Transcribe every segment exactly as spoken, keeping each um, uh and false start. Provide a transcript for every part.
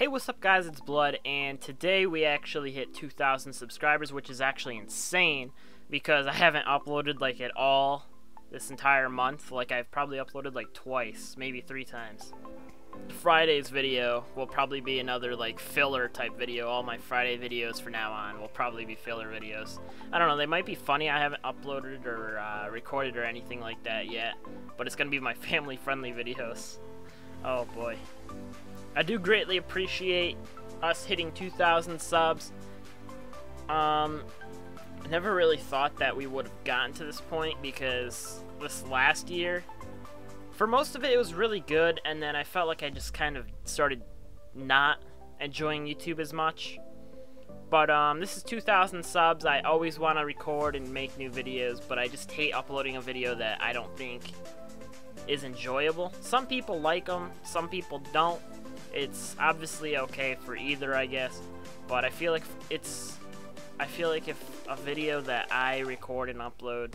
Hey, what's up guys, it's Blood, and today we actually hit two thousand subscribers, which is actually insane because I haven't uploaded like at all this entire month. Like, I've probably uploaded like twice, maybe three times. Friday's video will probably be another like filler type video. All my Friday videos from now on will probably be filler videos. I don't know, they might be funny. I haven't uploaded or uh, recorded or anything like that yet, but it's gonna be my family friendly videos. Oh boy. I do greatly appreciate us hitting two thousand subs. Um, I never really thought that we would have gotten to this point because this last year, for most of it, it was really good, and then I felt like I just kind of started not enjoying YouTube as much. But um, this is two thousand subs. I always want to record and make new videos, but I just hate uploading a video that I don't think is enjoyable. Some people like them, some people don't. It's obviously okay for either, I guess, but I feel like it's I feel like if a video that I record and upload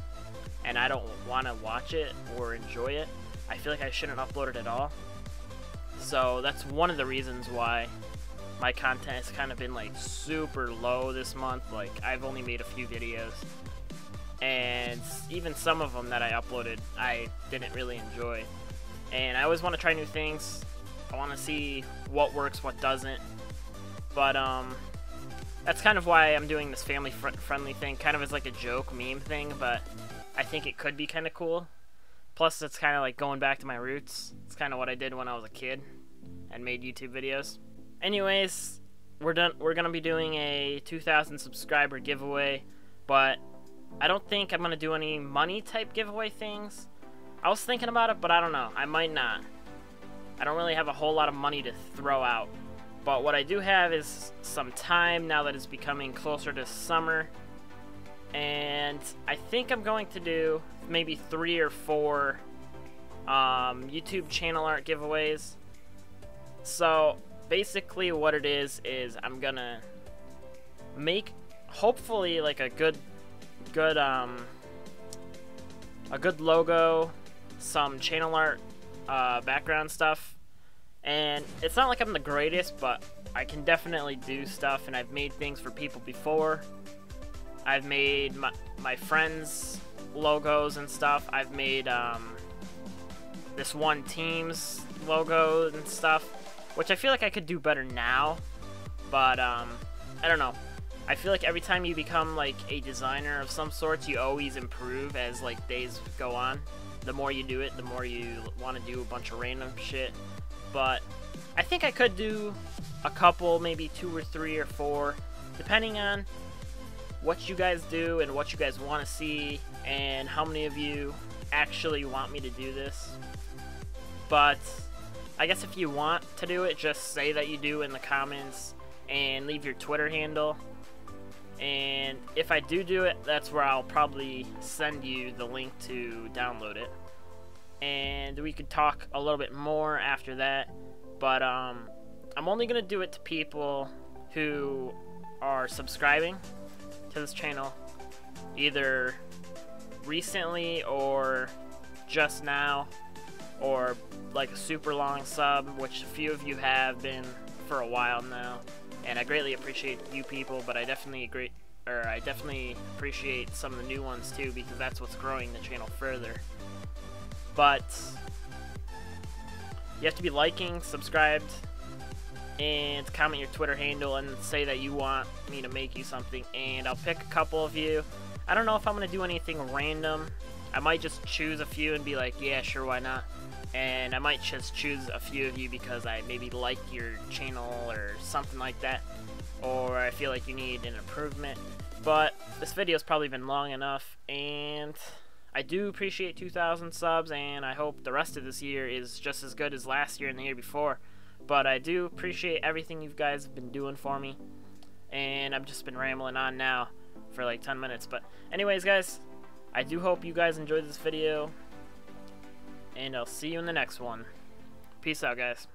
and I don't want to watch it or enjoy it, I feel like I shouldn't upload it at all. So that's one of the reasons why my content has kind of been like super low this month. Like, I've only made a few videos, and even some of them that I uploaded I didn't really enjoy. And I always want to try new things. I want to see what works, what doesn't. But um, that's kind of why I'm doing this family fr friendly thing, kind of as like a joke meme thing, but I think it could be kind of cool. Plus it's kind of like going back to my roots. It's kind of what I did when I was a kid and made YouTube videos. Anyways, we're done we're gonna be doing a two thousand subscriber giveaway, but I don't think I'm gonna do any money type giveaway things. I was thinking about it, but I don't know, I might not. I don't really have a whole lot of money to throw out, but what I do have is some time now that it's becoming closer to summer, and I think I'm going to do maybe three or four um, YouTube channel art giveaways. So basically what it is is I'm gonna make hopefully like a good good um, a good logo, some channel art, Uh, background stuff, and it's not like I'm the greatest, but I can definitely do stuff, and I've made things for people before. I've made my, my friends' logos and stuff. I've made um, this one team's logo and stuff, which I feel like I could do better now, but um, I don't know. I feel like every time you become like a designer of some sort, you always improve as like days go on. The more you do it, the more you want to do a bunch of random shit. But I think I could do a couple, maybe two or three or four, depending on what you guys do and what you guys want to see and how many of you actually want me to do this. But I guess if you want to do it, just say that you do in the comments and leave your Twitter handle. And if I do do it, that's where I'll probably send you the link to download it, and we could talk a little bit more after that. But um, I'm only gonna do it to people who are subscribing to this channel, either recently or just now, or like a super long sub, which a few of you have been for a while now. And I greatly appreciate you people, but I definitely agree, or I definitely appreciate some of the new ones too, because that's what's growing the channel further. But you have to be liking, subscribed, and comment your Twitter handle and say that you want me to make you something, and I'll pick a couple of you. I don't know if I'm gonna do anything random. I might just choose a few and be like, yeah, sure, why not? And I might just choose a few of you because I maybe like your channel or something like that, or I feel like you need an improvement. But this video's probably been long enough, and I do appreciate two thousand subs, and I hope the rest of this year is just as good as last year and the year before. But I do appreciate everything you guys have been doing for me, and I've just been rambling on now for like ten minutes. But anyways guys, I do hope you guys enjoyed this video, and I'll see you in the next one. Peace out, guys.